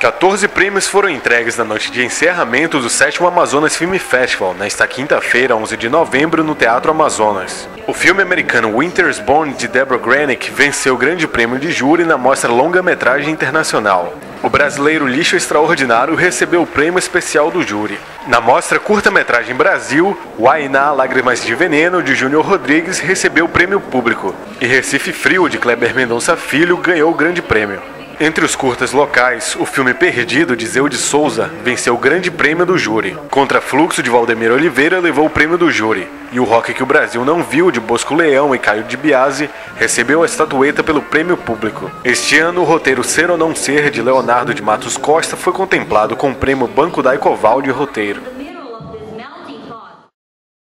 14 prêmios foram entregues na noite de encerramento do 7º Amazonas Film Festival, nesta quinta-feira, 11 de novembro, no Teatro Amazonas. O filme americano Winter's Bone, de Deborah Granick, venceu o Grande Prêmio de Júri na mostra Longa-Metragem Internacional. O brasileiro Lixo Extraordinário recebeu o prêmio especial do júri. Na mostra Curta-Metragem Brasil, Uayná Lágrimas de Veneno, de Júnior Rodrigues, recebeu o prêmio público. E Recife Frio, de Kleber Mendonça Filho, ganhou o Grande Prêmio. Entre os curtas locais, o filme Perdido, de Zeudi Souza, venceu o Grande Prêmio do Júri. Contra-fluxo, de Valdemir Oliveira, levou o prêmio do júri. E O Rock que o Brasil Não Viu, de Bosco Leão e Caio de Biasi, recebeu a estatueta pelo prêmio público. Este ano, o roteiro Ser ou Não Ser, de Leonardo de Matos Costa, foi contemplado com o prêmio Banco Daicoval de Roteiro.